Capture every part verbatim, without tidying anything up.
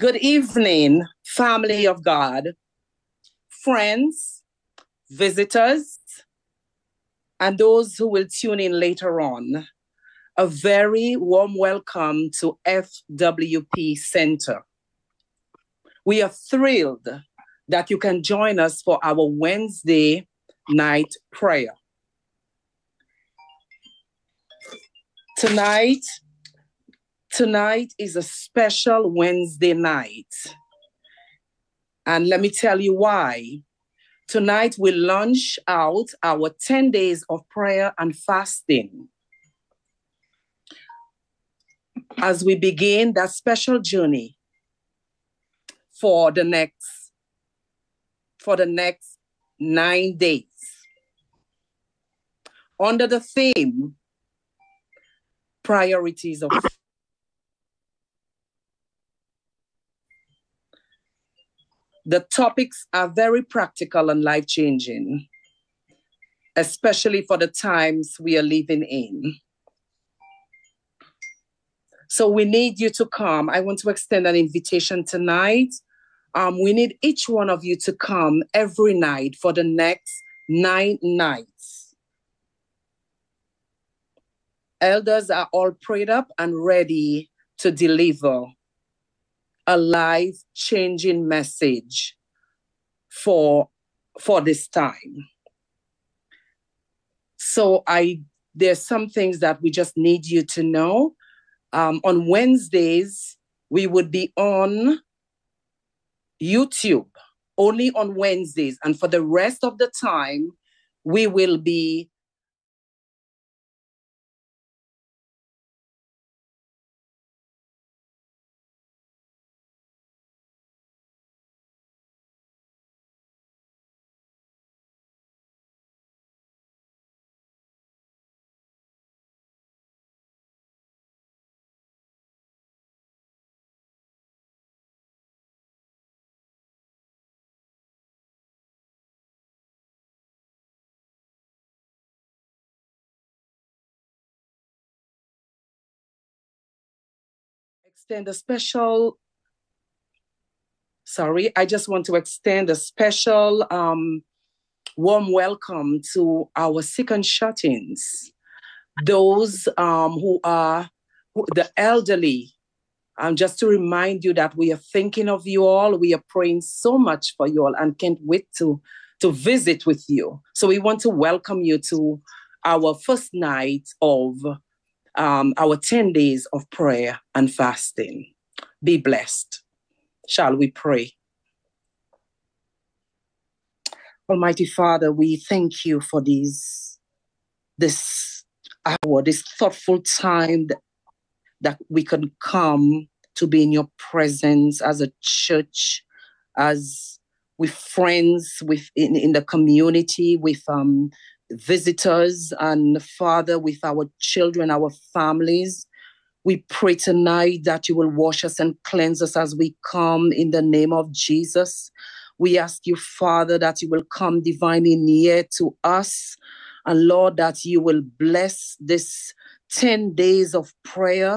Good evening, family of God, friends, visitors, and those who will tune in later on. A very warm welcome to F W P Center. We are thrilled that you can join us for our Wednesday night prayer. Tonight, Tonight is a special Wednesday night, and let me tell you why. Tonight we launch out our ten days of prayer and fasting. As we begin that special journey for the next, for the next nine days. Under the theme, priorities of the topics are very practical and life-changing, especially for the times we are living in. So we need you to come. I want to extend an invitation tonight. Um, we need each one of you to come every night for the next nine nights. Elders are all prayed up and ready to deliver a life-changing message for, for this time. So I there's some things that we just need you to know. Um, on Wednesdays, we would be on YouTube, only on Wednesdays. And for the rest of the time, we will be extend a special, sorry, I just want to extend a special um, warm welcome to our sick and shut-ins, those um, who are who, the elderly. Um, just to remind you that we are thinking of you all, we are praying so much for you all and can't wait to, to visit with you. So we want to welcome you to our first night of Um, our ten days of prayer and fasting. Be blessed. Shall we pray? Almighty Father, we thank you for these, this hour, this thoughtful time that, that we can come to be in your presence as a church, as with friends, with in, in the community, with um. visitors, and Father, with our children, our families. We pray tonight that you will wash us and cleanse us as we come in the name of Jesus. We ask you, Father, that you will come divinely near to us, and Lord, that you will bless this ten days of prayer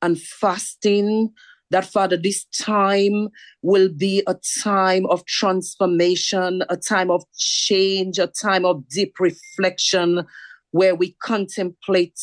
and fasting, that, Father, this time will be a time of transformation, a time of change, a time of deep reflection where we contemplate,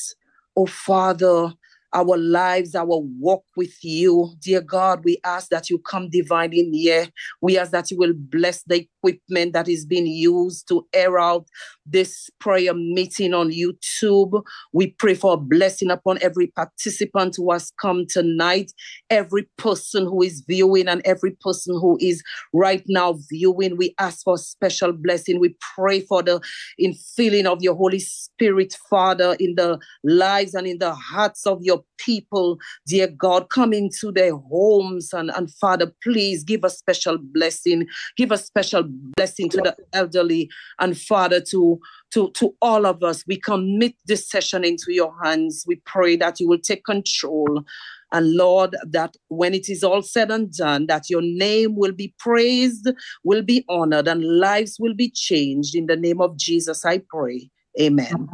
oh, Father, our lives, our walk with you. Dear God, we ask that you come divinely near. We ask that you will bless the equipment that is being used to air out this prayer meeting on YouTube. We pray for a blessing upon every participant who has come tonight, every person who is viewing and every person who is right now viewing. We ask for a special blessing. We pray for the infilling of your Holy Spirit, Father, in the lives and in the hearts of your people. Dear God, come into their homes, and, and Father, please give a special blessing. Give a special blessing to the elderly, and Father, to, to, to all of us. We commit this session into your hands. We pray that you will take control, and Lord, that when it is all said and done, that your name will be praised, will be honored, and lives will be changed. In the name of Jesus, I pray. Amen.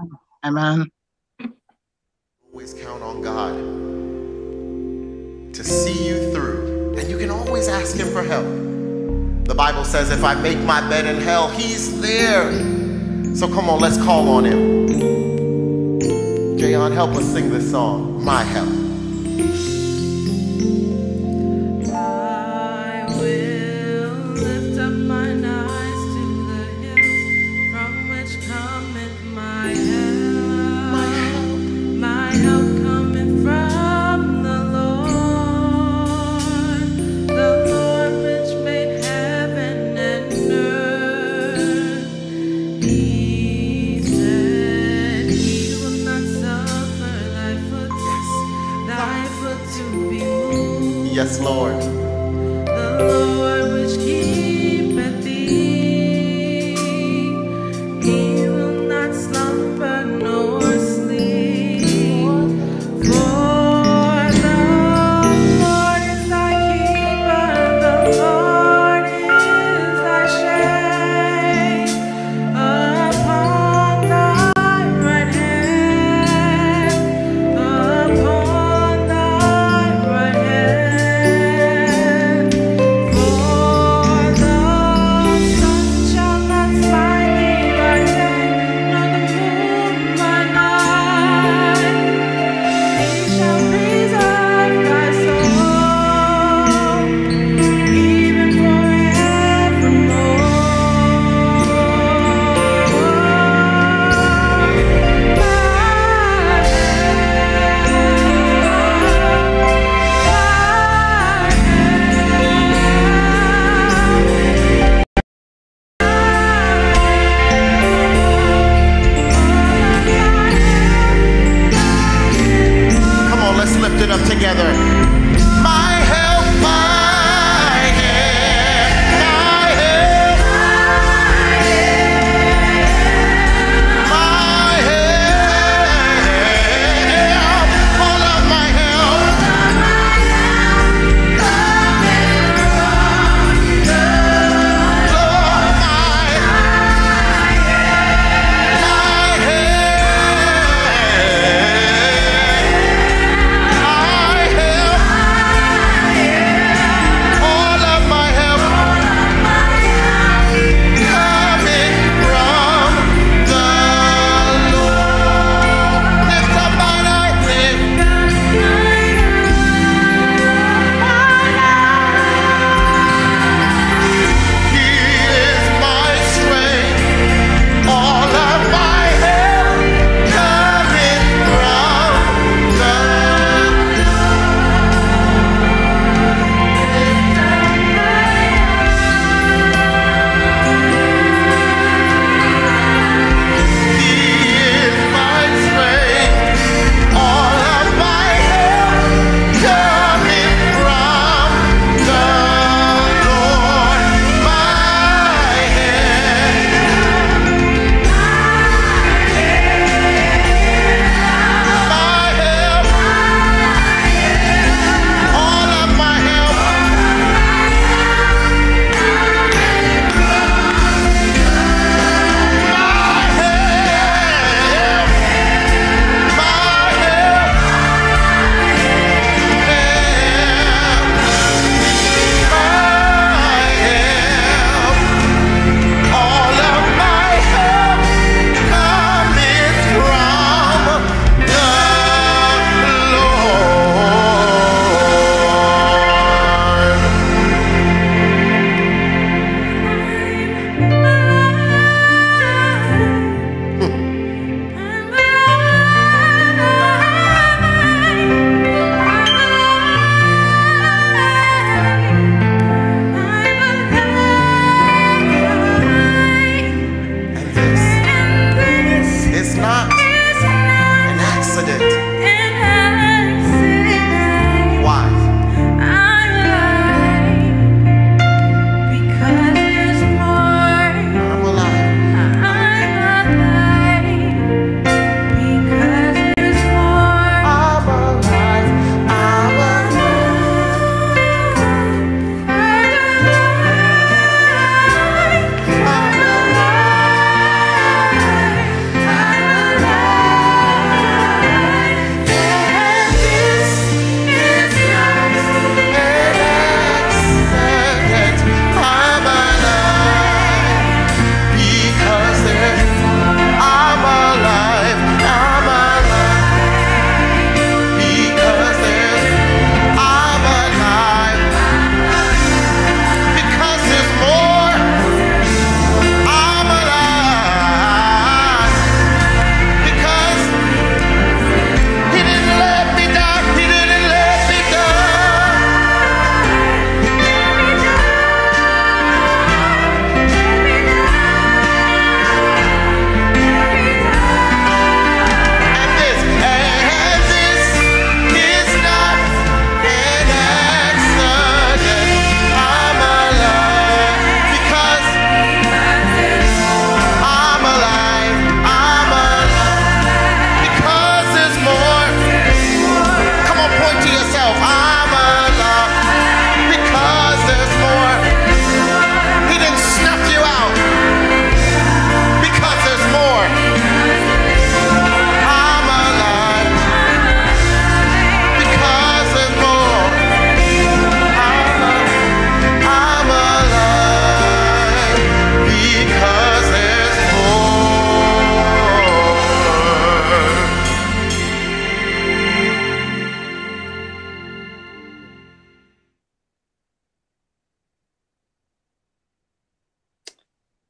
Amen. Always count on God to see you through And you can always ask him for help. The Bible says, if I make my bed in hell, he's there. So come on, let's call on him. Jayon, help us sing this song, My Help. Yes, Lord. The Lord which keepeth thee, he will not slumber nor sleep. For the Lord is thy keeper, the Lord is thy shade upon thy right hand, upon thy right hand. For the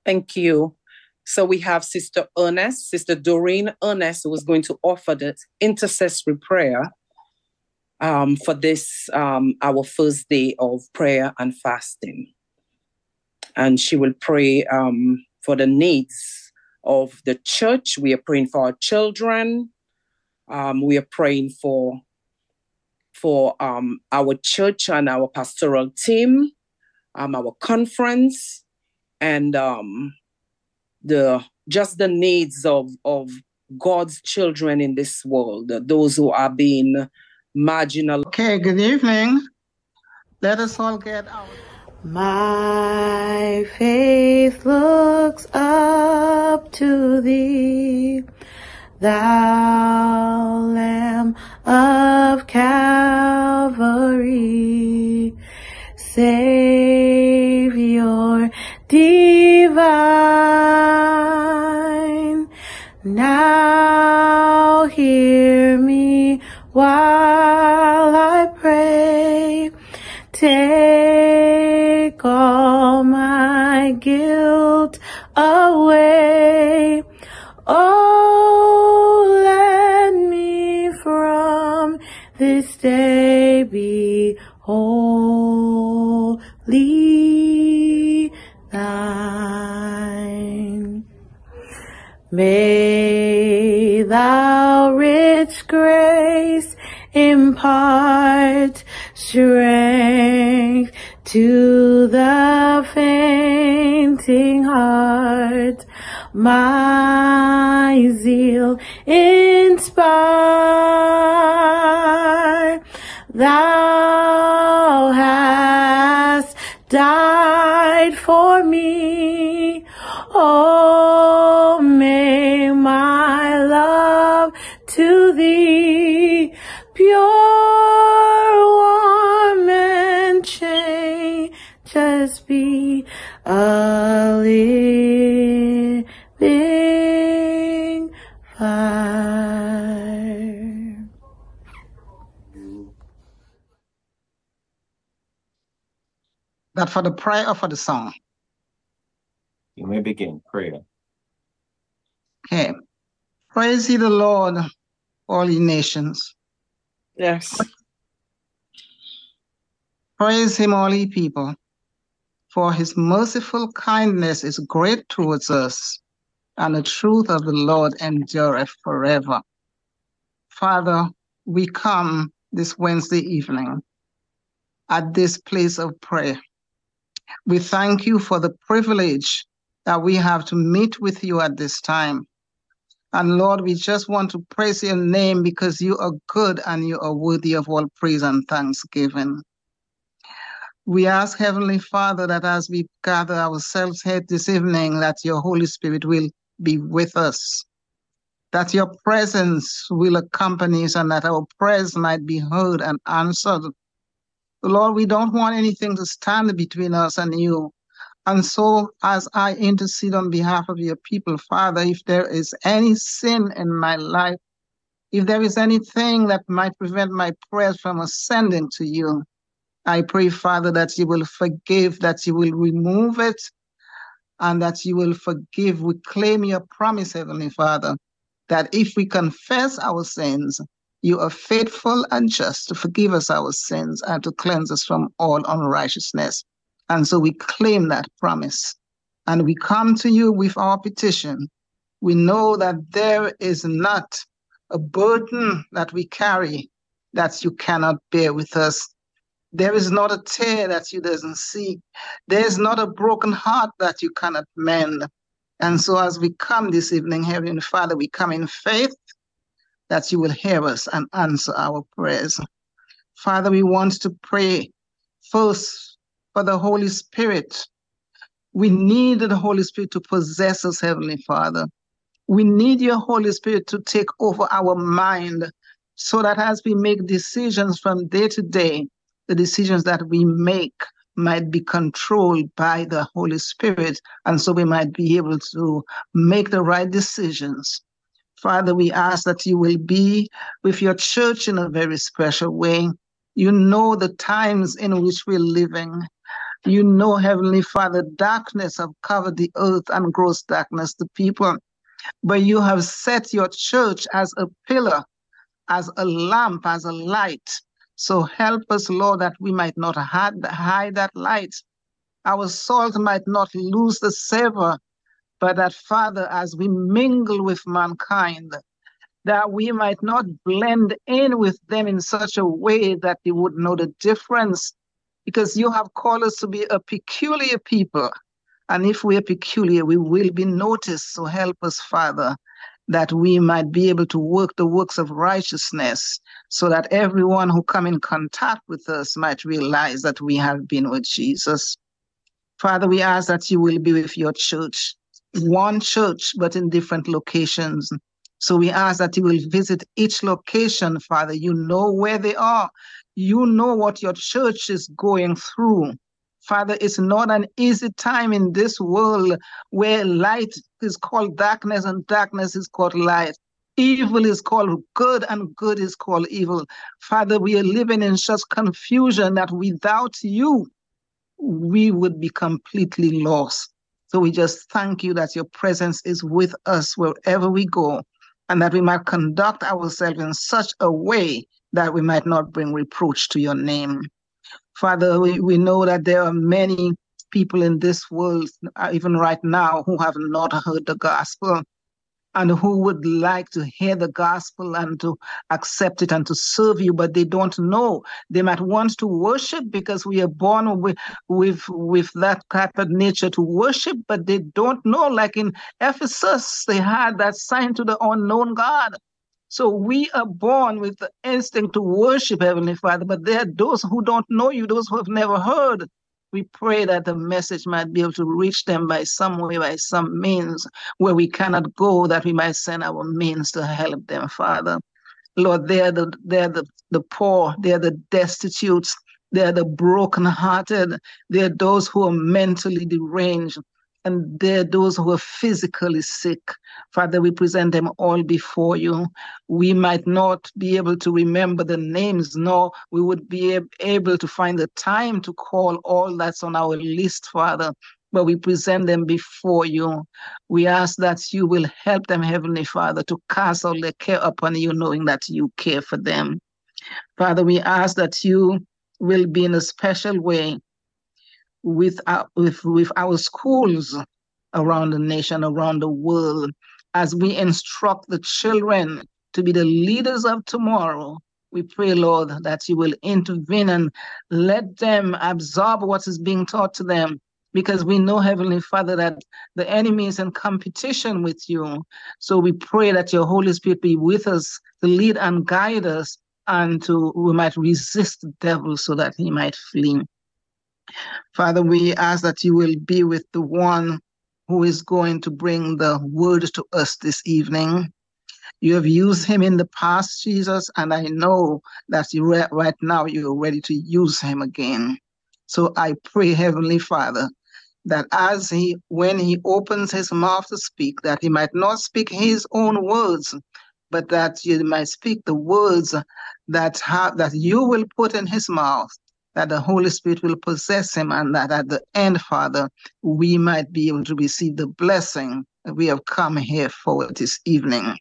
Thank you. So we have Sister Ernest, Sister Doreen Ernest, who is going to offer the intercessory prayer um, for this, um, our first day of prayer and fasting. And she will pray um, for the needs of the church. We are praying for our children. Um, we are praying for, for um, our church and our pastoral team, um, our conference, and um, the just the needs of, of God's children in this world, those who are being marginalized. Okay, good evening. Let us all get out. My faith looks up to thee, thou Lamb of Calvary, Savior divine. Now hear me while I pray. Take all my guilt away. Oh, let me from this day be holy thine. May thou rich grace impart strength to the fainting heart. My zeal inspire. Thou hast died for me. Oh, may my love to thee, pure, warm, and changeless be, a living fire. That for the prayer or for the song? You may begin prayer. Okay. Praise ye the Lord, all ye nations. Yes. Praise him, all ye people, for his merciful kindness is great towards us, and the truth of the Lord endureth forever. Father, we come this Wednesday evening at this place of prayer. We thank you for the privilege that we have to meet with you at this time. And Lord, we just want to praise your name because you are good and you are worthy of all praise and thanksgiving. We ask, Heavenly Father, that as we gather ourselves here this evening, that your Holy Spirit will be with us, that your presence will accompany us, and that our prayers might be heard and answered. Lord, we don't want anything to stand between us and you. And so, as I intercede on behalf of your people, Father, if there is any sin in my life, if there is anything that might prevent my prayers from ascending to you, I pray, Father, that you will forgive, that you will remove it, and that you will forgive. We claim your promise, Heavenly Father, that if we confess our sins, you are faithful and just to forgive us our sins and to cleanse us from all unrighteousness. And so we claim that promise, and we come to you with our petition. We know that there is not a burden that we carry that you cannot bear with us. There is not a tear that you doesn't see. There is not a broken heart that you cannot mend. And so as we come this evening, Heavenly Father, we come in faith that you will hear us and answer our prayers. Father, we want to pray first for the Holy Spirit. We need the Holy Spirit to possess us, Heavenly Father. We need your Holy Spirit to take over our mind so that as we make decisions from day to day, the decisions that we make might be controlled by the Holy Spirit, and so we might be able to make the right decisions. Father, we ask that you will be with your church in a very special way. You know the times in which we're living. You know, Heavenly Father, darkness have covered the earth and gross darkness the people. But you have set your church as a pillar, as a lamp, as a light. So help us, Lord, that we might not hide that light. Our salt might not lose the savor, but that, Father, as we mingle with mankind, that we might not blend in with them in such a way that they would know the difference, because you have called us to be a peculiar people. And if we are peculiar, we will be noticed. So help us, Father, that we might be able to work the works of righteousness, so that everyone who come in contact with us might realize that we have been with Jesus. Father, we ask that you will be with your church, one church, but in different locations. So we ask that you will visit each location, Father. You know where they are. You know what your church is going through. Father, it's not an easy time in this world where light is called darkness and darkness is called light. Evil is called good and good is called evil. Father, we are living in such confusion that without you, we would be completely lost. So we just thank you that your presence is with us wherever we go, and that we might conduct ourselves in such a way that we might not bring reproach to your name. Father, we, we know that there are many people in this world, even right now, who have not heard the gospel and who would like to hear the gospel and to accept it and to serve you, but they don't know. They might want to worship because we are born with, with, with that type of nature to worship, but they don't know. Like in Ephesus, they had that sign to the unknown God. So we are born with the instinct to worship, Heavenly Father, but there are those who don't know you, those who have never heard. We pray that the message might be able to reach them by some way, by some means, where we cannot go, that we might send our means to help them, Father. Lord, they are the, they are the, the poor, they are the destitute, they are the brokenhearted, they are those who are mentally deranged, and there are those who are physically sick. Father, we present them all before you. We might not be able to remember the names, nor we would be able to find the time to call all that's on our list, Father, but we present them before you. We ask that you will help them, Heavenly Father, to cast all their care upon you, knowing that you care for them. Father, we ask that you will be in a special way With our, with, with our schools around the nation, around the world, as we instruct the children to be the leaders of tomorrow. We pray, Lord, that you will intervene and let them absorb what is being taught to them, because we know, Heavenly Father, that the enemy is in competition with you. So we pray that your Holy Spirit be with us to lead and guide us, and to we might resist the devil so that he might flee. Father, we ask that you will be with the one who is going to bring the word to us this evening. You have used him in the past, Jesus, and I know that you re- right now you're ready to use him again. So I pray, Heavenly Father, that as he, when he opens his mouth to speak, that he might not speak his own words, but that you might speak the words that ha- that you will put in his mouth, that the Holy Spirit will possess him, and that at the end, Father, we might be able to receive the blessing that we have come here for this evening.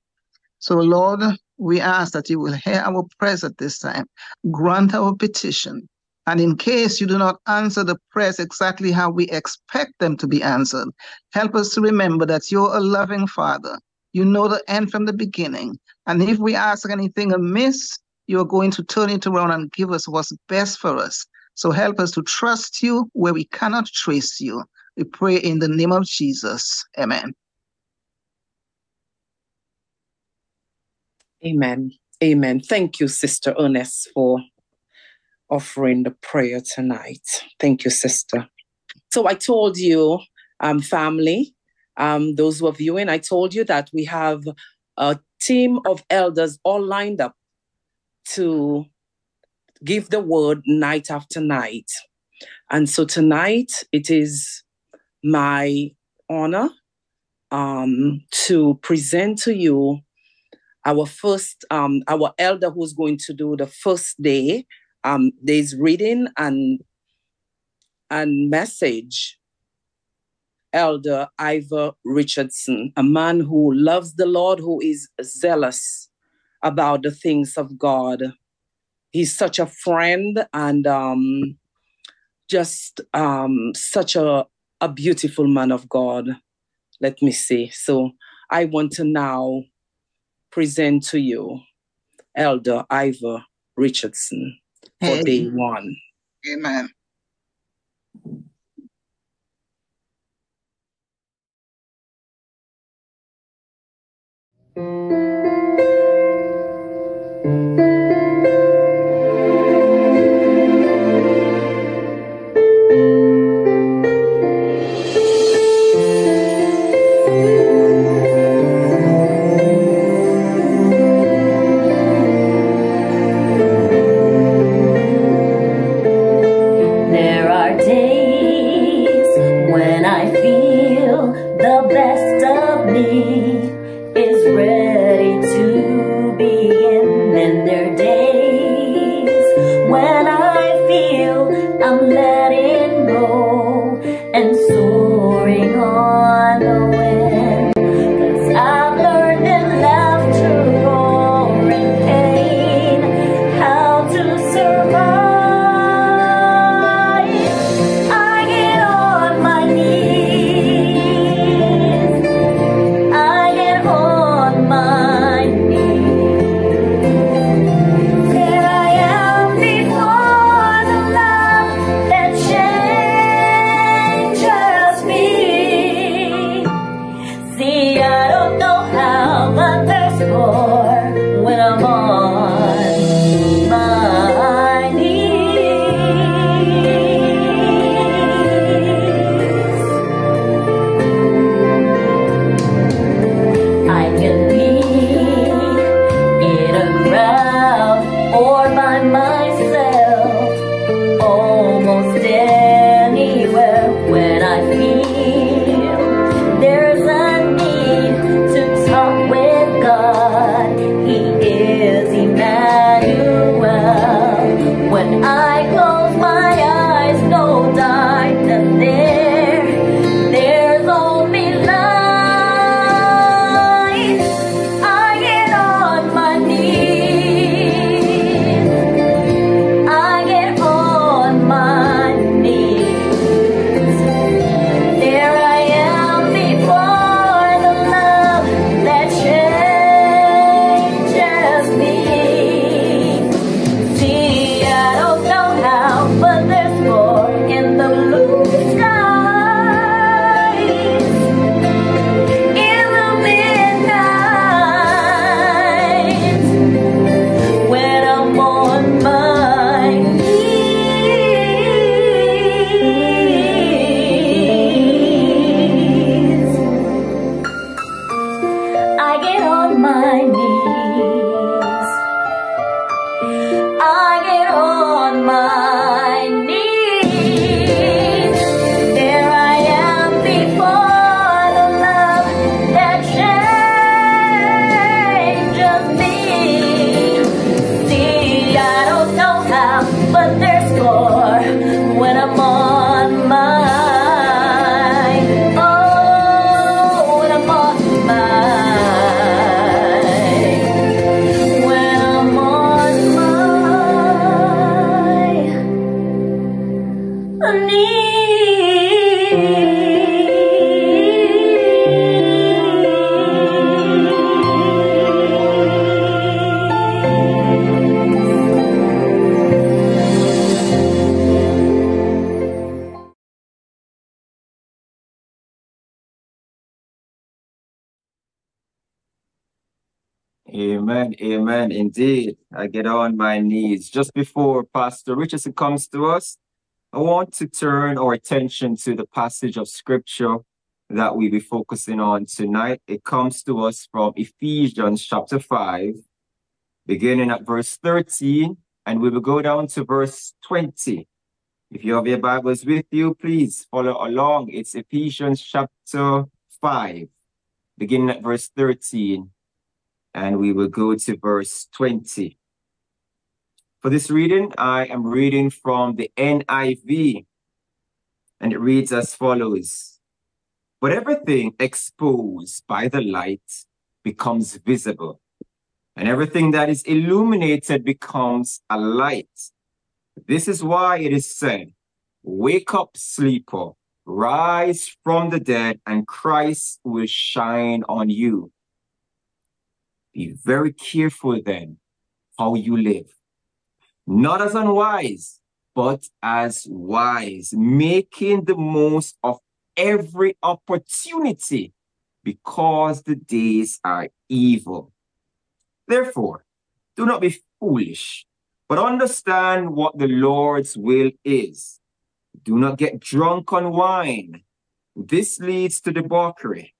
So, Lord, we ask that you will hear our prayers at this time, grant our petition, and in case you do not answer the prayers exactly how we expect them to be answered, help us to remember that you're a loving Father. You know the end from the beginning, and if we ask anything amiss, you're going to turn it around and give us what's best for us. So help us to trust you where we cannot trace you. We pray in the name of Jesus. Amen. Amen. Amen. Thank you, Sister Ernest, for offering the prayer tonight. Thank you, Sister. So I told you, um, family, um, those who are viewing, I told you that we have a team of elders all lined up to give the word night after night. And so tonight, it is my honor um, to present to you our first, um, our elder who's going to do the first day, um, day's reading and and message Elder Ivor Richardson, a man who loves the Lord, who is zealous about the things of God. He's such a friend and um, just um, such a, a beautiful man of God, let me say. So I want to now present to you Elder Ivor Richardson for Amen. Day one. Amen. Amen, amen, indeed. I get on my knees. Just before Pastor Richardson comes to us, I want to turn our attention to the passage of scripture that we'll be focusing on tonight. It comes to us from Ephesians chapter five, beginning at verse thirteen, and we will go down to verse twenty. If you have your Bibles with you, please follow along. It's Ephesians chapter five, beginning at verse thirteen. And we will go to verse twenty. For this reading, I am reading from the N I V. and it reads as follows. But everything exposed by the light becomes visible, and everything that is illuminated becomes a light. This is why it is said, wake up, sleeper, rise from the dead, and Christ will shine on you. Be very careful then how you live, not as unwise, but as wise, making the most of every opportunity, because the days are evil. Therefore, do not be foolish, but understand what the Lord's will is. Do not get drunk on wine. This leads to debauchery.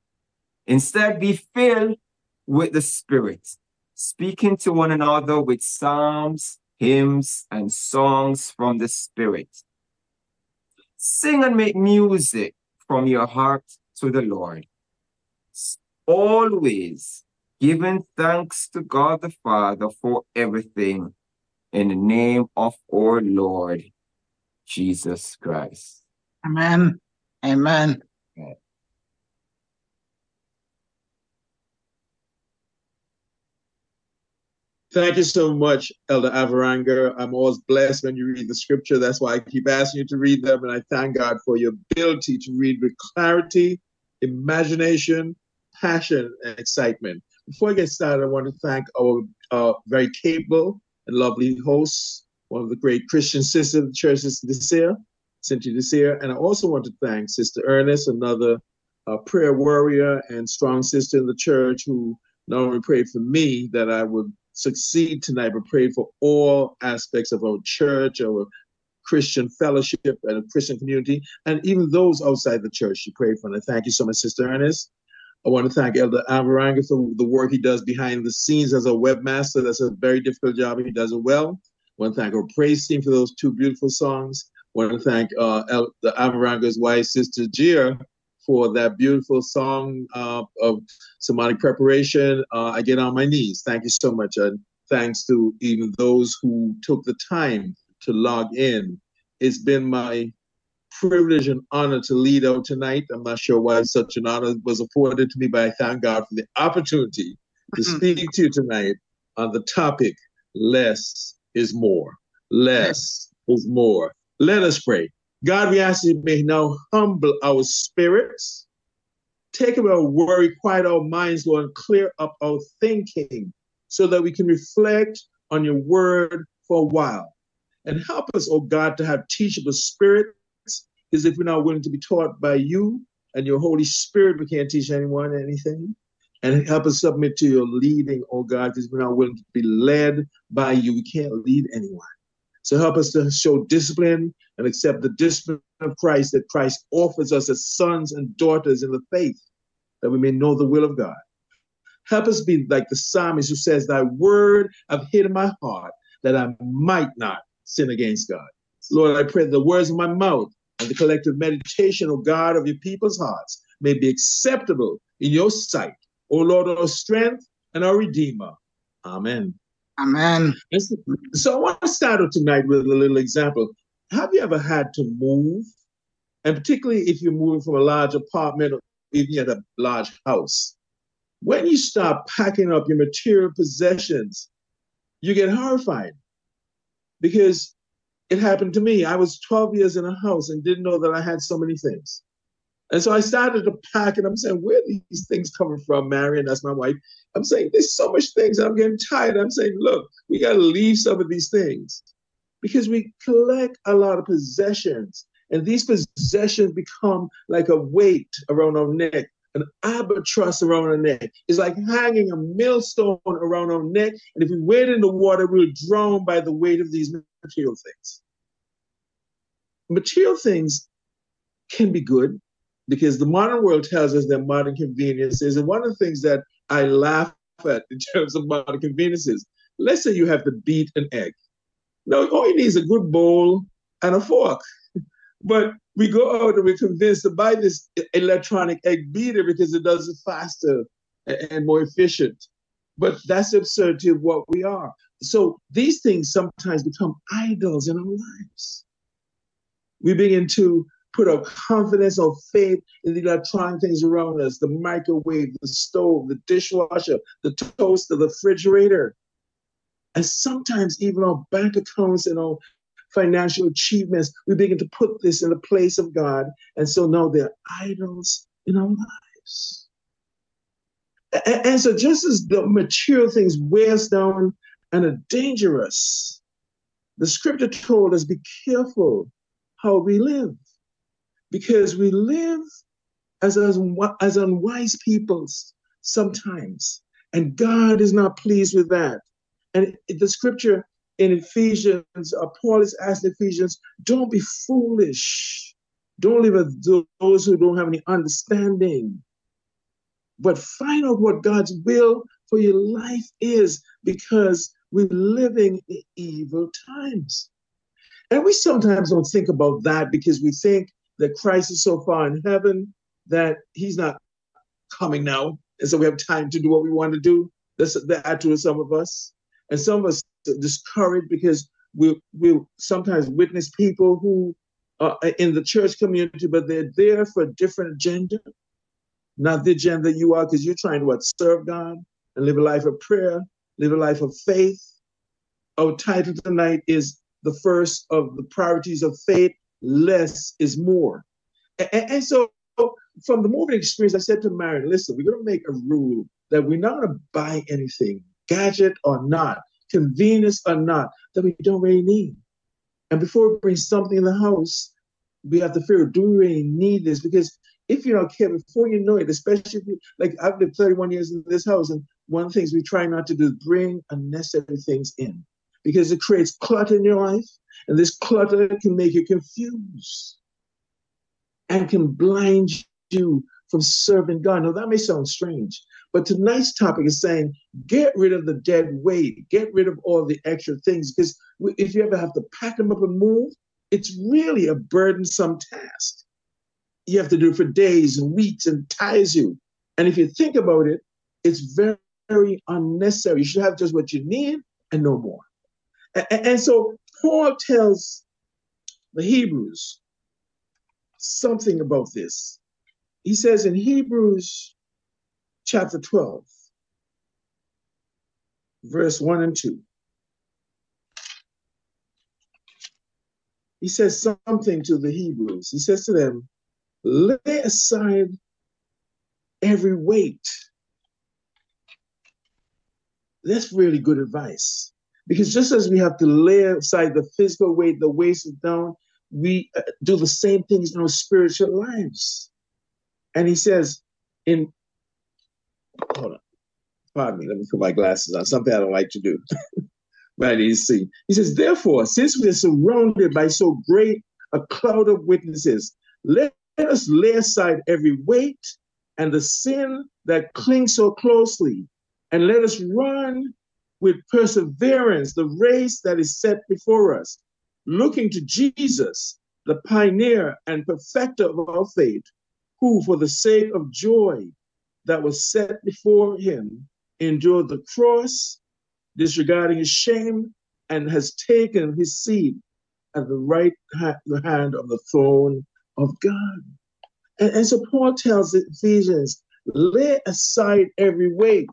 Instead, be filled with the Spirit, speaking to one another with psalms, hymns, and songs from the Spirit. Sing and make music from your heart to the Lord, always giving thanks to God the Father for everything, in the name of our Lord Jesus Christ. Amen. Amen. Amen. Thank you so much, Elder Alvaranga. I'm always blessed when you read the scripture. That's why I keep asking you to read them. And I thank God for your ability to read with clarity, imagination, passion, and excitement. Before I get started, I want to thank our uh, very capable and lovely hosts, one of the great Christian sisters of the church, Sister Desir, Cynthia Desir. And I also want to thank Sister Ernest, another uh, prayer warrior and strong sister in the church, who not only prayed for me that I would succeed tonight, but pray for all aspects of our church, our Christian fellowship and Christian community, and even those outside the church she prayed for. And I thank you so much, Sister Ernest. I want to thank Elder Alvaranga for the work he does behind the scenes as a webmaster. That's a very difficult job, and he does it well. I want to thank our praise team for those two beautiful songs. I want to thank uh, Elder Alvaranga's wife, Sister Jia, for that beautiful song uh, of sermonic preparation, uh, I Get On My Knees. Thank you so much. And thanks to even those who took the time to log in. It's been my privilege and honor to lead out tonight. I'm not sure why such an honor was afforded to me, but I thank God for the opportunity to speak to you tonight on the topic, less is more. Less is more. Let us pray. God, we ask you may now humble our spirits, take away our worry, quiet our minds, Lord, and clear up our thinking so that we can reflect on your word for a while. And help us, oh God, to have teachable spirits, because if we're not willing to be taught by you and your Holy Spirit, we can't teach anyone anything. And help us submit to your leading, oh God, because we're not willing to be led by you. We can't lead anyone. So help us to show discipline and accept the discipline of Christ that Christ offers us as sons and daughters in the faith, that we may know the will of God. Help us be like the psalmist who says, thy word I've hid in my heart, that I might not sin against God. Lord, I pray that the words of my mouth and the collective meditation, O God, of your people's hearts may be acceptable in your sight, O Lord, our strength and our Redeemer. Amen. Amen. So I want to start off tonight with a little example. Have you ever had to move? And particularly if you're moving from a large apartment or even at a large house. When you start packing up your material possessions, you get horrified. Because it happened to me. I was twelve years in a house and didn't know that I had so many things. And so I started to pack, and I'm saying, where are these things coming from, Marion? That's my wife. I'm saying, there's so much things. I'm getting tired. I'm saying, look, we got to leave some of these things, because we collect a lot of possessions, and these possessions become like a weight around our neck, an albatross around our neck. It's like hanging a millstone around our neck, and if we wade in the water, we'll drown by the weight of these material things. Material things can be good, because the modern world tells us that modern conveniences, and one of the things that I laugh at in terms of modern conveniences, let's say you have to beat an egg. Now, all you need is a good bowl and a fork. But we go out and we're convinced to buy this electronic egg beater because it does it faster and more efficient. But that's the absurdity of what we are. So these things sometimes become idols in our lives. We begin to put a confidence or faith in the electronic things around us, the microwave, the stove, the dishwasher, the toaster, the refrigerator. And sometimes even our bank accounts and our financial achievements, we begin to put this in the place of God. And so now they're idols in our lives. And, and so just as the material things wears down and are dangerous, the scripture told us, be careful how we live, because we live as, as, as unwise peoples sometimes, and God is not pleased with that. And the scripture in Ephesians, uh, Paul is asking Ephesians, don't be foolish. Don't live with those who don't have any understanding. But find out what God's will for your life is, because we're living in evil times. And we sometimes don't think about that because we think that Christ is so far in heaven that he's not coming now. And so we have time to do what we want to do. That's the attitude of some of us. And some of us are discouraged because we, we sometimes witness people who are in the church community, but they're there for a different agenda, not the agenda you are, because you're trying to what, serve God and live a life of prayer, live a life of faith. Our title tonight is the first of the priorities of faith, less is more. And, and so from the moment experience, I said to Marion, listen, we're going to make a rule that we're not going to buy anything, gadget or not, convenience or not, that we don't really need. And before we bring something in the house, we have to figure, do we really need this? Because if you don't care, before you know it, especially if you, like I've lived thirty-one years in this house, and one of the things we try not to do is bring unnecessary things in, because it creates clutter in your life, and this clutter can make you confused and can blind you from serving God. Now, that may sound strange, but tonight's topic is saying, get rid of the dead weight, get rid of all the extra things, because if you ever have to pack them up and move, it's really a burdensome task. You have to do it for days and weeks and tires you. And if you think about it, it's very, very unnecessary. You should have just what you need and no more. And, and so Paul tells the Hebrews something about this. He says in Hebrews chapter twelve, verse one and two, he says something to the Hebrews. He says to them, lay aside every weight. That's really good advice, because just as we have to lay aside the physical weight, the waist is down, we uh, do the same things in our spiritual lives. And he says in, hold on, pardon me, let me put my glasses on, something I don't like to do, but I need to see. He says, therefore, since we are surrounded by so great a cloud of witnesses, let Let us lay aside every weight and the sin that clings so closely, and let us run with perseverance the race that is set before us, looking to Jesus, the pioneer and perfecter of our faith, who for the sake of joy that was set before him endured the cross, disregarding his shame, and has taken his seat at the right hand of the throne of God. And, and so Paul tells Ephesians, lay aside every weight.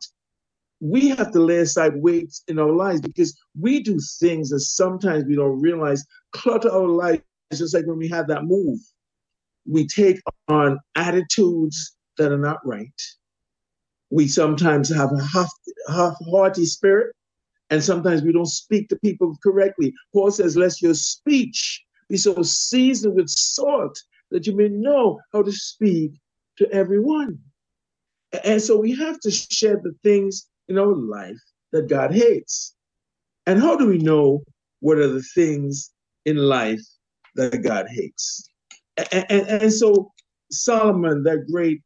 We have to lay aside weights in our lives, because we do things that sometimes we don't realize clutter our lives, just like when we have that move. We take on attitudes that are not right. We sometimes have a half, half-hearty spirit, and sometimes we don't speak to people correctly. Paul says, lest your speech be so seasoned with salt that you may know how to speak to everyone. And so we have to shed the things in our life that God hates. And how do we know what are the things in life that God hates? And, and, and so Solomon, that great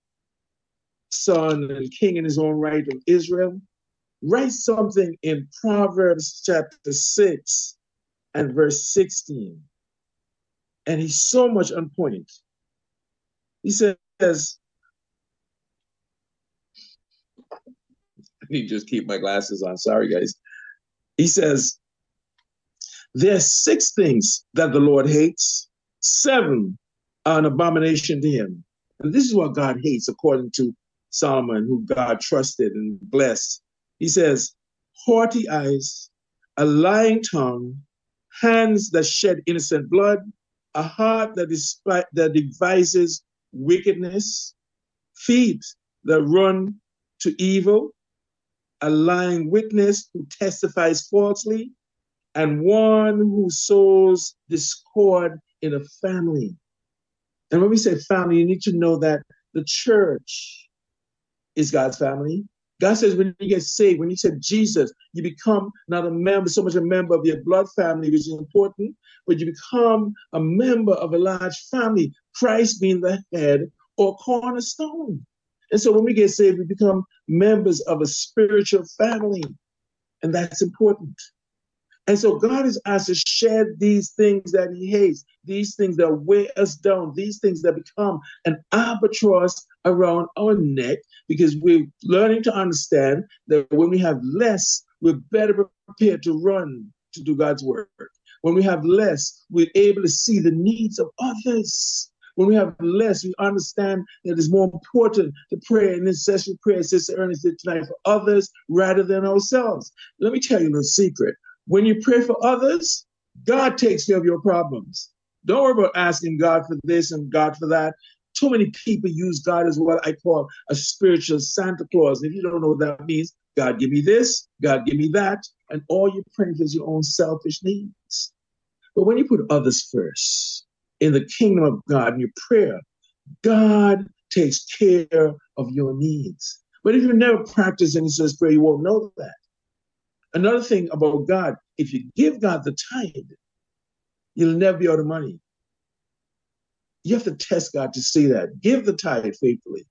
son and king in his own right of Israel, writes something in Proverbs chapter six and verse sixteen. And he's so much on point. He says, I need to just keep my glasses on. Sorry, guys. He says, there are six things that the Lord hates, seven an abomination to him. And this is what God hates, according to Solomon, who God trusted and blessed. He says, haughty eyes, a lying tongue, hands that shed innocent blood, a heart that, despi- that devises wickedness, feet that run to evil, a lying witness who testifies falsely, and one who sows discord in a family. And when we say family, you need to know that the church is God's family. God says when you get saved, when you accept Jesus, you become not a member, so much a member of your blood family, which is important, but you become a member of a large family, Christ being the head or cornerstone. And so when we get saved, we become members of a spiritual family, and that's important. And so God is asked to shed these things that he hates, these things that weigh us down, these things that become an albatross around our neck, because we're learning to understand that when we have less, we're better prepared to run to do God's work. When we have less, we're able to see the needs of others. When we have less, we understand that it's more important to pray and intercessory prayer, Sister Ernest did tonight, for others rather than ourselves. Let me tell you a little secret. When you pray for others, God takes care of your problems. Don't worry about asking God for this and God for that. Too many people use God as what I call a spiritual Santa Claus. If you don't know what that means, God give me this, God give me that, and all you're praying for is your own selfish needs. But when you put others first in the kingdom of God in your prayer, God takes care of your needs. But if you never practice any such prayer, you won't know that. Another thing about God, if you give God the tithe, you'll never be out of money. You have to test God to see that. Give the tithe faithfully,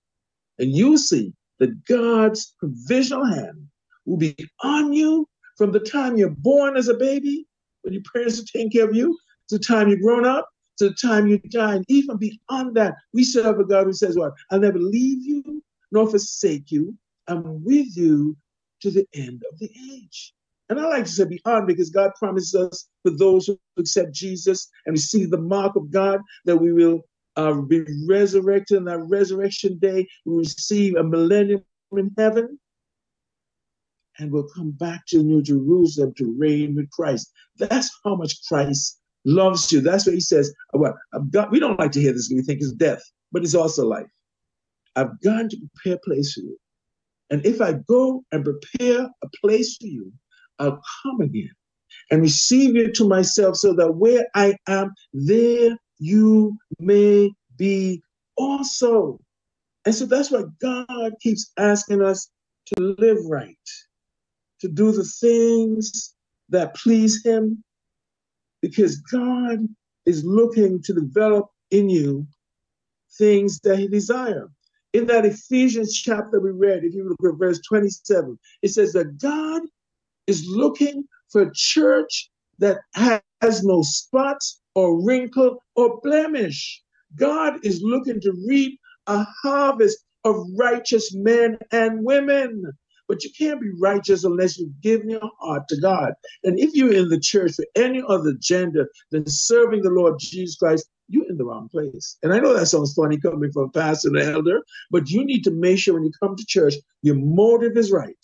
and you'll see that God's provisional hand will be on you from the time you're born as a baby, when your parents are taking care of you, to the time you're grown up, to the time you die, and even beyond that. We serve a God who says, "What? I'll never leave you nor forsake you. I'm with you to the end of the age." And I like to say beyond, because God promises us, for those who accept Jesus and receive the mark of God, that we will uh, be resurrected on that resurrection day. We receive a millennium in heaven, and we'll come back to New Jerusalem to reign with Christ. That's how much Christ loves you. That's what he says. Well, I've got, we don't like to hear this. We think it's death, but it's also life. I've gone to prepare a place for you. And if I go and prepare a place for you, I'll come again and receive you to myself, so that where I am, there you may be also. And so that's why God keeps asking us to live right, to do the things that please him, because God is looking to develop in you things that he desires. In that Ephesians chapter we read, if you look at verse twenty-seven, it says that God is looking for a church that has no spot or wrinkle or blemish. God is looking to reap a harvest of righteous men and women. But you can't be righteous unless you've given your heart to God. And if you're in the church for any other gender than serving the Lord Jesus Christ, you're in the wrong place. And I know that sounds funny coming from a pastor and an elder, but you need to make sure when you come to church, your motive is right,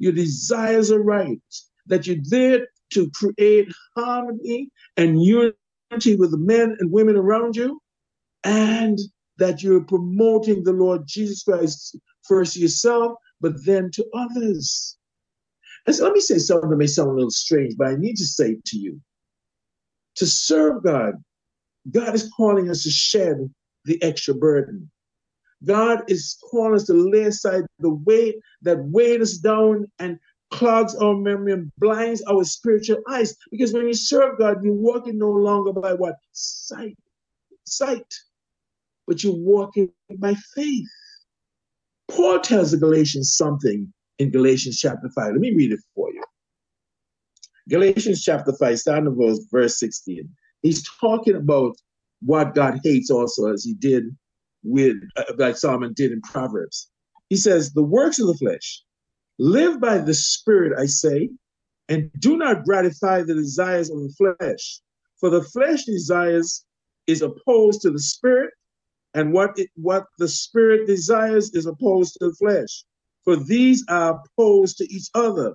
your desires are right, that you're there to create harmony and unity with the men and women around you, and that you're promoting the Lord Jesus Christ first yourself, but then to others. And so let me say something that may sound a little strange, but I need to say to you, to serve God, God is calling us to shed the extra burden. God is calling us to lay aside the weight that weighs us down and clogs our memory and blinds our spiritual eyes. Because when you serve God, you're walking no longer by what? Sight. Sight. But you're walking by faith. Paul tells the Galatians something in Galatians chapter five. Let me read it for you. Galatians chapter five, starting with verse sixteen. He's talking about what God hates also, as he did with, like Solomon did in Proverbs. He says, the works of the flesh, live by the Spirit, I say, and do not gratify the desires of the flesh. For the flesh desires is opposed to the spirit, and what it, what the spirit desires is opposed to the flesh. For these are opposed to each other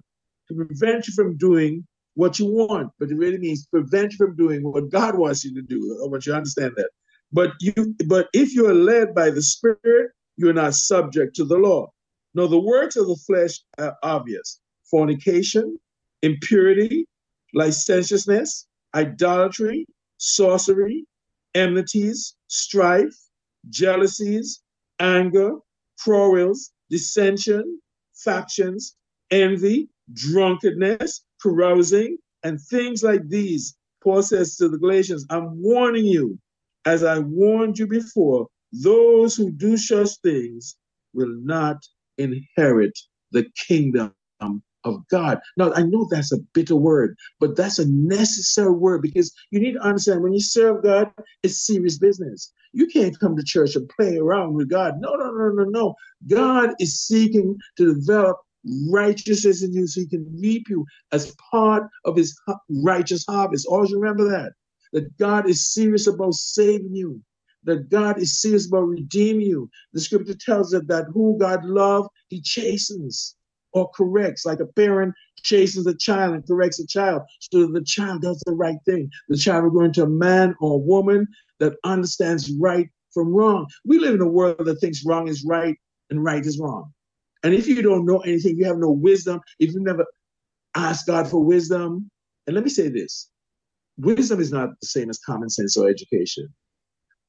to prevent you from doing what you want. But it really means prevent you from doing what God wants you to do. I want you to understand that. But you, but if you are led by the Spirit, you are not subject to the law. Now, the works of the flesh are obvious: fornication, impurity, licentiousness, idolatry, sorcery, enmities, strife, jealousies, anger, quarrels, dissension, factions, envy, drunkenness, carousing, and things like these. Paul says to the Galatians, I'm warning you, as I warned you before, those who do such things will not inherit the kingdom of God. Now, I know that's a bitter word, but that's a necessary word, because you need to understand, when you serve God, it's serious business. You can't come to church and play around with God. No, no, no, no, no. God is seeking to develop righteousness in you so he can reap you as part of his righteous harvest. Always remember that, that God is serious about saving you, that God is serious about redeeming you. The scripture tells us that who God loves, he chastens or corrects, like a parent chastens a child and corrects a child so that the child does the right thing. The child will go into a man or a woman that understands right from wrong. We live in a world that thinks wrong is right and right is wrong. And if you don't know anything, you have no wisdom, if you never ask God for wisdom. And let me say this, wisdom is not the same as common sense or education.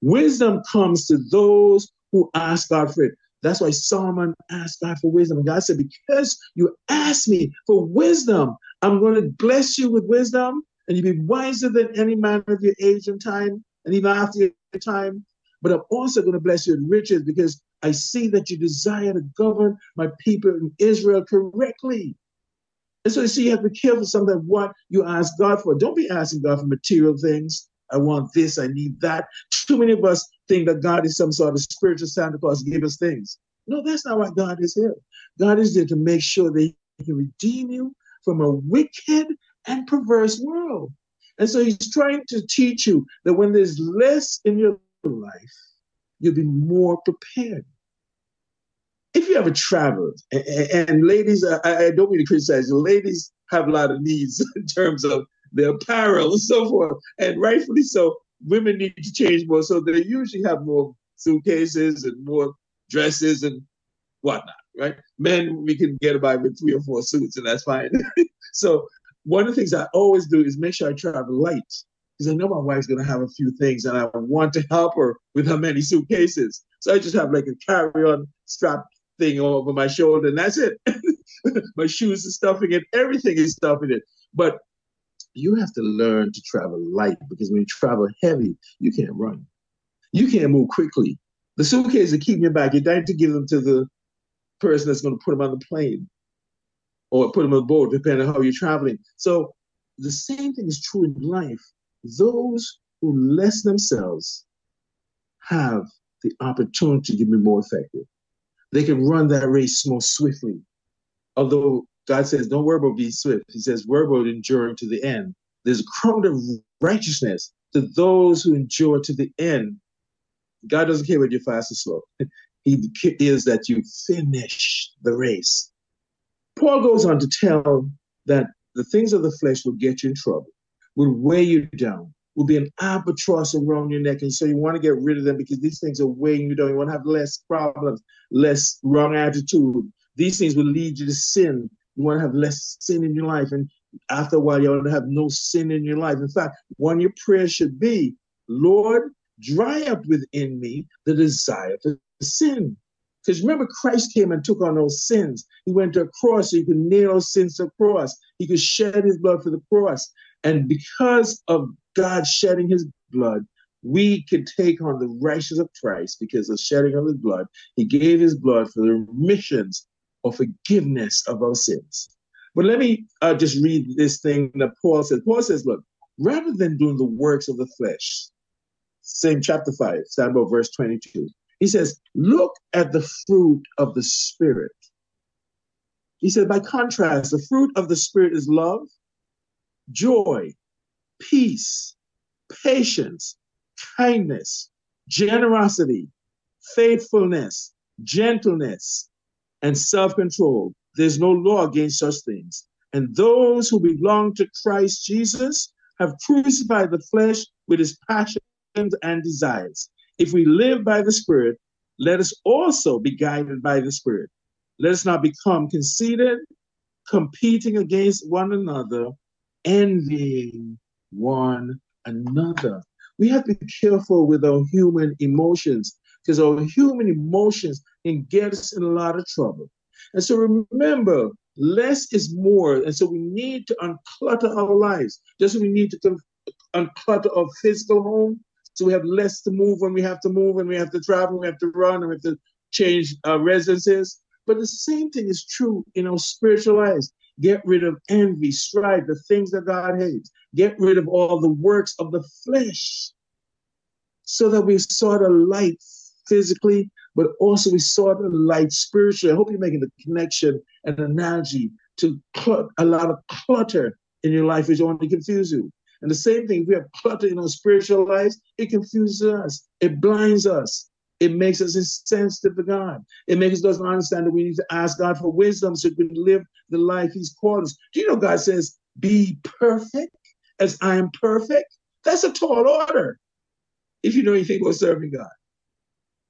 Wisdom comes to those who ask God for it. That's why Solomon asked God for wisdom. And God said, because you asked me for wisdom, I'm going to bless you with wisdom, and you'll be wiser than any man of your age and time, and even after your time. But I'm also going to bless you in riches, because I see that you desire to govern my people in Israel correctly. And so you see, you have to be careful sometimes what you ask God for. Don't be asking God for material things. I want this, I need that. Too many of us think that God is some sort of spiritual Santa Claus who gave us things. No, that's not why God is here. God is there to make sure that he can redeem you from a wicked and perverse world. And so he's trying to teach you that when there's less in your life, you'll be more prepared. If you ever traveled, and, and ladies, I, I don't mean to criticize you, ladies have a lot of needs in terms of their apparel and so forth, and rightfully so. Women need to change more, so they usually have more suitcases and more dresses and whatnot, right? Men, we can get by with three or four suits, and that's fine. So one of the things I always do is make sure I travel light, because I know my wife's going to have a few things, and I want to help her with her many suitcases. So I just have like a carry-on strap thing over my shoulder, and that's it. My shoes are stuffing it. Everything is stuffing it. But you have to learn to travel light, because when you travel heavy, you can't run. You can't move quickly. The suitcases are keeping you back. You're dying to give them to the person that's going to put them on the plane or put them on the boat, depending on how you're traveling. So the same thing is true in life. Those who less themselves have the opportunity to be more effective. They can run that race more swiftly. Although God says, don't worry about being swift. He says, worry about enduring to the end. There's a crown of righteousness to those who endure to the end. God doesn't care whether you're fast or slow. He cares that you finish the race. Paul goes on to tell that the things of the flesh will get you in trouble, will weigh you down, will be an albatross around your neck. And so you want to get rid of them, because these things are weighing you down. You want to have less problems, less wrong attitude. These things will lead you to sin. You want to have less sin in your life. And after a while, you want to have no sin in your life. In fact, one of your prayers should be, Lord, dry up within me the desire for sin. Because remember, Christ came and took on those sins. He went to a cross so he could nail those sins to the cross. He could shed his blood for the cross. And because of God shedding his blood, we could take on the righteousness of Christ because of shedding of his blood. He gave his blood for the remissions or forgiveness of our sins. But let me uh, just read this thing that Paul says. Paul says, look, rather than doing the works of the flesh, same chapter five, starting about verse twenty-two, he says, look at the fruit of the Spirit. He said, by contrast, the fruit of the Spirit is love, joy, peace, patience, kindness, generosity, faithfulness, gentleness, and self-control. There's no law against such things. And those who belong to Christ Jesus have crucified the flesh with its passions and desires. If we live by the Spirit, let us also be guided by the Spirit. Let us not become conceited, competing against one another, envying one another. We have to be careful with our human emotions, because our human emotions can get us in a lot of trouble. And so remember, less is more. And so we need to unclutter our lives. Just as we need to unclutter our physical home, so we have less to move when we have to move, and we have to travel, we have to run, and we have to change our residences. But the same thing is true in our spiritual lives. Get rid of envy, strife, the things that God hates. Get rid of all the works of the flesh, so that we sort of light physically, but also we sort of light spiritually. I hope you're making the connection and analogy to a lot of clutter in your life, which only confuses you. And the same thing, if we have clutter in our spiritual lives, it confuses us, it blinds us. It makes us insensitive to God. It makes us understand that we need to ask God for wisdom so we can live the life he's called us. Do you know God says, be perfect as I am perfect? That's a tall order, if you know anything about serving God.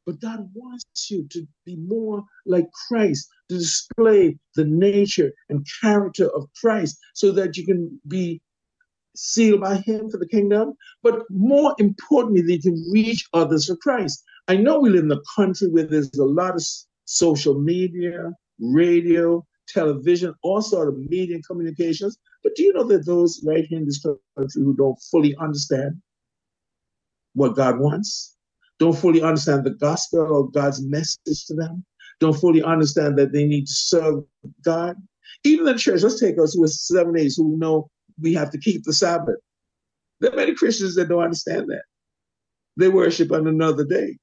But God wants you to be more like Christ, to display the nature and character of Christ so that you can be sealed by him for the kingdom. But more importantly, that you can reach others for Christ. I know we live in a country where there's a lot of social media, radio, television, all sort of media and communications. But do you know that those right here in this country who don't fully understand what God wants, don't fully understand the gospel or God's message to them, don't fully understand that they need to serve God? Even the church, let's take us who are seven days who know we have to keep the Sabbath. There are many Christians that don't understand that. They worship on another day.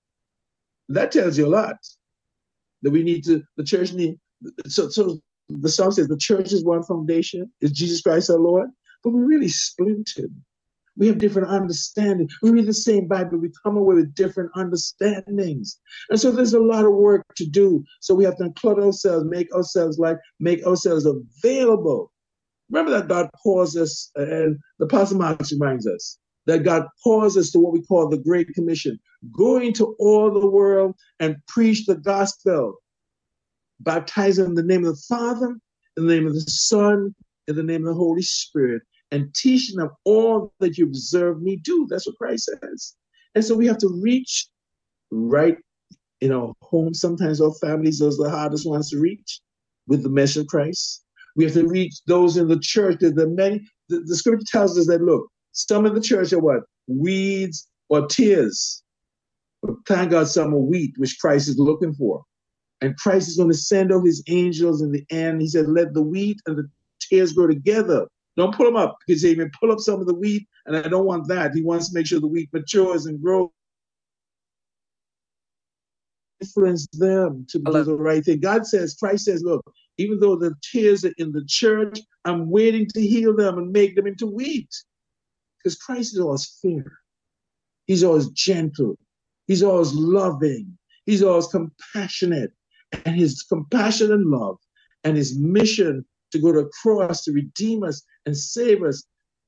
That tells you a lot. That we need to, the church need, so, so the song says the church is one foundation, is Jesus Christ our Lord, but we're really splintered. We have different understandings. We read the same Bible, we come away with different understandings. And so there's a lot of work to do. So we have to include ourselves, make ourselves like, make ourselves available. Remember that God calls us, and the Apostle Mark reminds us, that God calls us to what we call the Great Commission. Go into all the world and preach the gospel. Baptize them in the name of the Father, in the name of the Son, in the name of the Holy Spirit, and teaching them all that you observe me do. That's what Christ says. And so we have to reach right in our home. Sometimes our families, those are the hardest ones to reach with the message of Christ. We have to reach those in the church. That the many, the, the scripture tells us that, look, some of the church are what? Weeds or tears. But thank God some are wheat, which Christ is looking for. And Christ is going to send out his angels in the end. He said, let the wheat and the tears grow together. Don't pull them up, because he may pull up some of the wheat, and I don't want that. He wants to make sure the wheat matures and grows. Influence them to do the right thing. God says, Christ says, look, even though the tears are in the church, I'm waiting to heal them and make them into wheat. Because Christ is always fair. He's always gentle. He's always loving. He's always compassionate. And his compassion and love and his mission to go to the cross to redeem us and save us,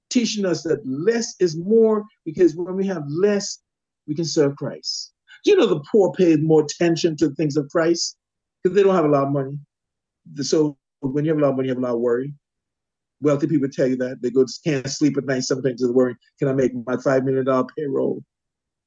teaching us that less is more, because when we have less, we can serve Christ. Do you know the poor pay more attention to the things of Christ? Because they don't have a lot of money. So when you have a lot of money, you have a lot of worry. Wealthy people tell you that. They go, can't sleep at night sometimes they're worrying, can I make my five million dollar payroll?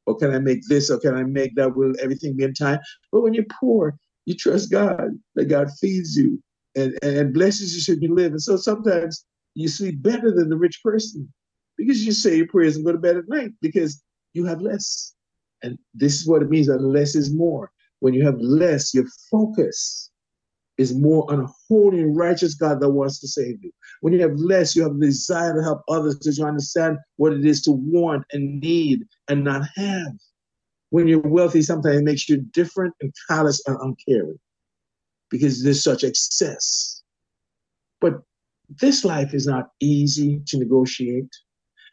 Or can I make this? Or can I make that? Will everything be in time? But when you're poor, you trust God, that God feeds you and, and blesses you so you live. And so sometimes you sleep better than the rich person, because you say your prayers and go to bed at night because you have less. And this is what it means, that less is more. When you have less, your focus is more on a holy and righteous God that wants to save you. When you have less, you have the desire to help others, because you understand what it is to want and need and not have. When you're wealthy, sometimes it makes you different and callous and uncaring, because there's such excess. But this life is not easy to negotiate.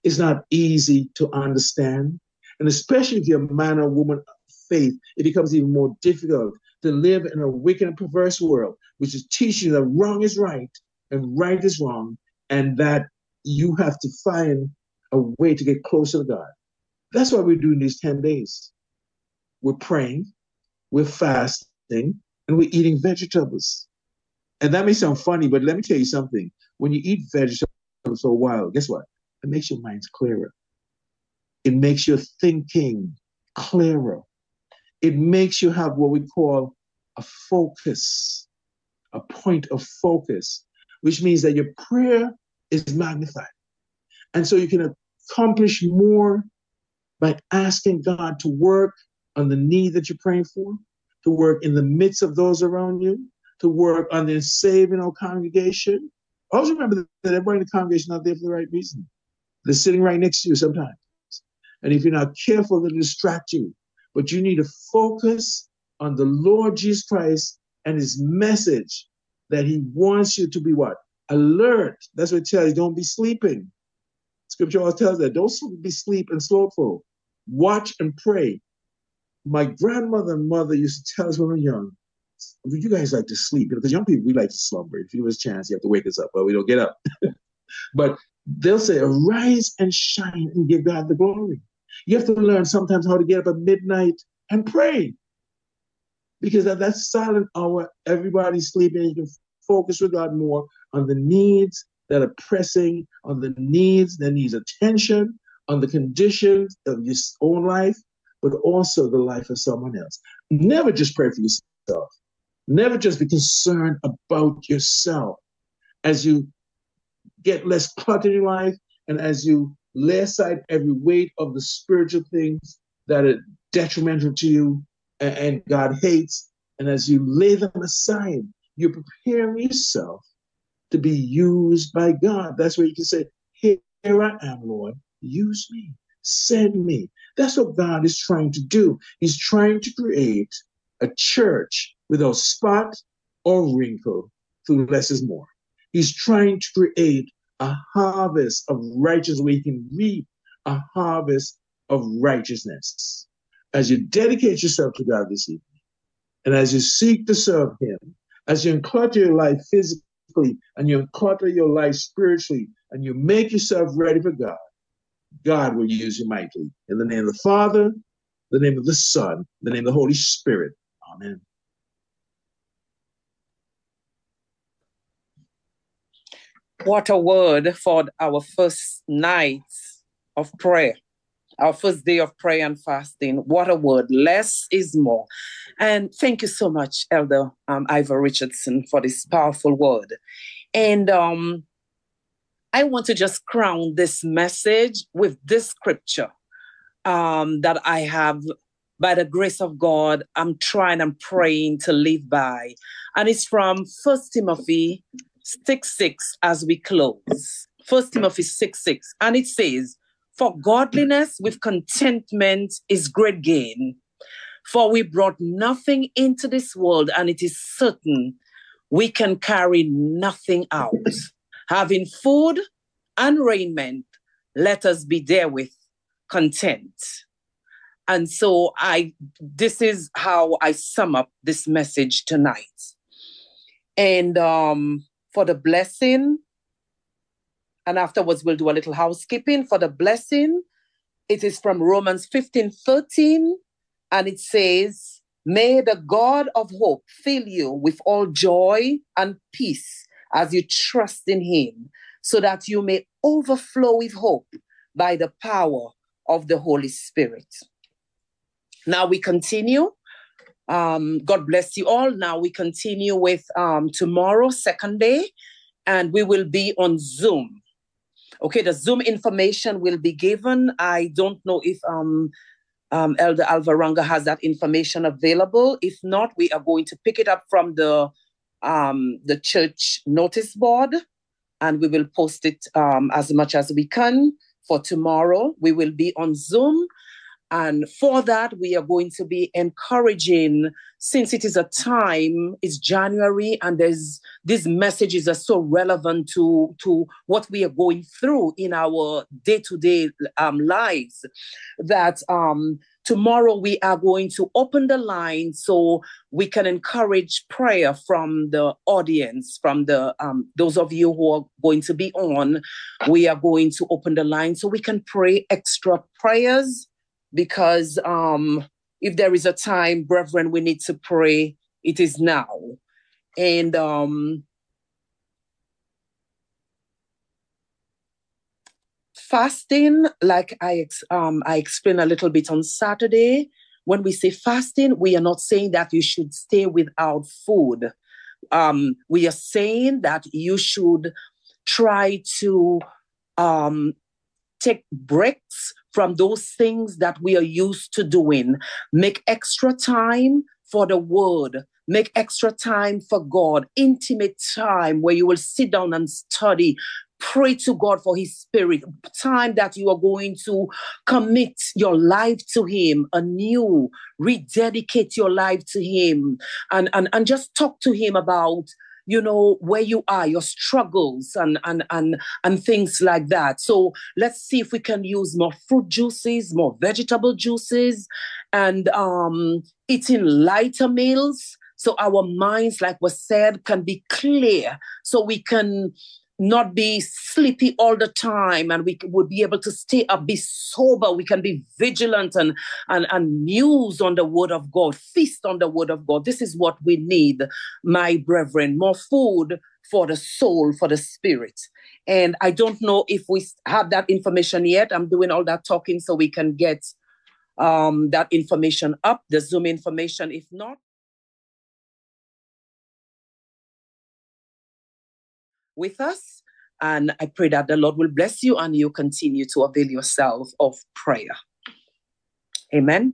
It's not easy to understand. And especially if you're a man or woman of faith, it becomes even more difficult to live in a wicked and perverse world, which is teaching that wrong is right and right is wrong, and that you have to find a way to get closer to God. That's what we're doing these ten days. We're praying, we're fasting, and we're eating vegetables. And that may sound funny, but let me tell you something. When you eat vegetables for a while, guess what? It makes your minds clearer. It makes your thinking clearer. It makes you have what we call a focus, a point of focus, which means that your prayer is magnified. And so you can accomplish more by asking God to work on the need that you're praying for, to work in the midst of those around you, to work on the saving our congregation. Always remember that everybody in the congregation is not there for the right reason. They're sitting right next to you sometimes. And if you're not careful, they'll distract you. But you need to focus on the Lord Jesus Christ and his message that he wants you to be what? Alert. That's what it tells you. Don't be sleeping. Scripture always tells that. Don't be sleep and slothful. Watch and pray. My grandmother and mother used to tell us when we were young, you guys like to sleep. Because young people, we like to slumber. If you have a chance, you have to wake us up. But we don't get up. But they'll say, arise and shine and give God the glory. You have to learn sometimes how to get up at midnight and pray. Because at that silent hour, everybody's sleeping. You can focus with God more on the needs that are pressing, on the needs that needs attention, on the conditions of your own life, but also the life of someone else. Never just pray for yourself. Never just be concerned about yourself. As you get less cluttered in life and as you lay aside every weight of the spiritual things that are detrimental to you and, and God hates, and as you lay them aside, you're preparing yourself to be used by God. That's where you can say, here I am, Lord, use me, send me. That's what God is trying to do. He's trying to create a church without spot or wrinkle through less is more. He's trying to create a harvest of righteousness where you can reap a harvest of righteousness. As you dedicate yourself to God this evening, and as you seek to serve him, as you enclutter your life physically, and you enclutter your life spiritually, and you make yourself ready for God, God will use you mightily. In the name of the Father, the name of the Son, the name of the Holy Spirit. Amen. What a word for our first night of prayer, our first day of prayer and fasting. What a word. Less is more. And thank you so much, Elder um, Ivor Richardson, for this powerful word. And um, I want to just crown this message with this scripture um, that I have, by the grace of God, I'm trying and praying to live by. And it's from First Timothy six six as we close. First Timothy six six, and it says, for godliness with contentment is great gain, for we brought nothing into this world, and it is certain we can carry nothing out. Having food and raiment, let us be therewith content. And so I, this is how I sum up this message tonight. And um, for the blessing, and afterwards we'll do a little housekeeping. For the blessing, it is from Romans fifteen thirteen, and it says, may the God of hope fill you with all joy and peace as you trust in him, so that you may overflow with hope by the power of the Holy Spirit. Now we continue. Um, God bless you all. Now we continue with um, tomorrow, second day, and we will be on Zoom. Okay, the Zoom information will be given. I don't know if um, um, Elder Alvaranga has that information available. If not, we are going to pick it up from the, um, the church notice board, and we will post it um, as much as we can for tomorrow. We will be on Zoom. And for that, we are going to be encouraging, since it is a time, it's January, and there's these messages are so relevant to, to what we are going through in our day-to-day um, lives, that um, tomorrow we are going to open the line so we can encourage prayer from the audience, from the um, those of you who are going to be on. We are going to open the line so we can pray extra prayers, because um, if there is a time, brethren, we need to pray, it is now. And um, fasting, like I, um, I explained a little bit on Saturday, when we say fasting, we are not saying that you should stay without food. Um, we are saying that you should try to um, take breaks from those things that we are used to doing. Make extra time for the word. Make extra time for God. Intimate time where you will sit down and study. Pray to God for his spirit. Time that you are going to commit your life to him anew. Rededicate your life to him. And, and, and just talk to him about, you know, where you are, your struggles and, and, and, and things like that. So let's see if we can use more fruit juices, more vegetable juices, and um, eating lighter meals. So our minds, like was said, can be clear, so we can not be sleepy all the time, and we would be able to stay up, be sober. We can be vigilant and, and, and muse on the word of God, feast on the word of God. This is what we need, my brethren, more food for the soul, for the spirit. And I don't know if we have that information yet. I'm doing all that talking so we can get um, that information up, the Zoom information, if not. With us, and I pray that the Lord will bless you and you continue to avail yourself of prayer. Amen.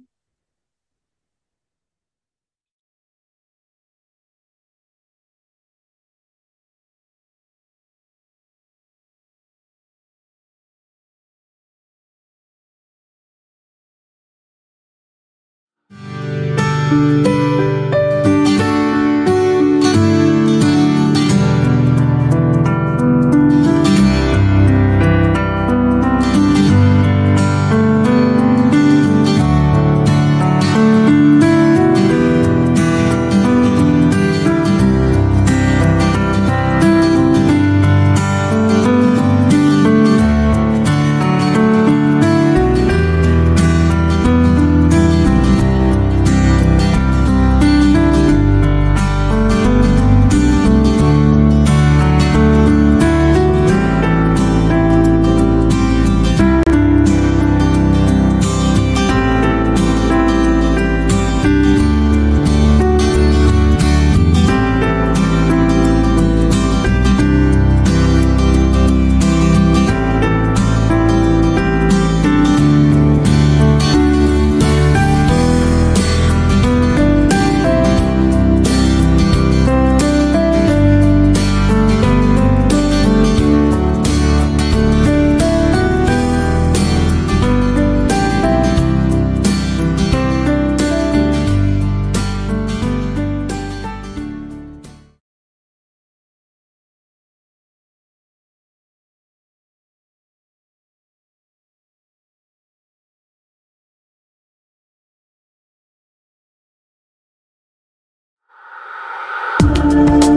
Thank you.